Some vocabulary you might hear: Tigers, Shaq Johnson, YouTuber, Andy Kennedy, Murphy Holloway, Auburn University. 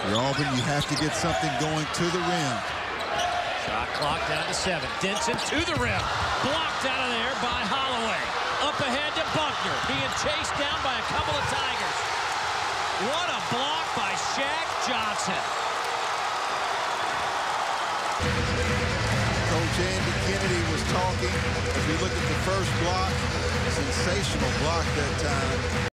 For Auburn, you have to get something going to the rim. Shot clock down to 7. Denson to the rim. Blocked out of there by Holloway. Up ahead to Buckner. Being chased down by a couple of Tigers. What a block by Shaq Johnson. Coach Andy Kennedy was talking. If you look at the first block, sensational block that time.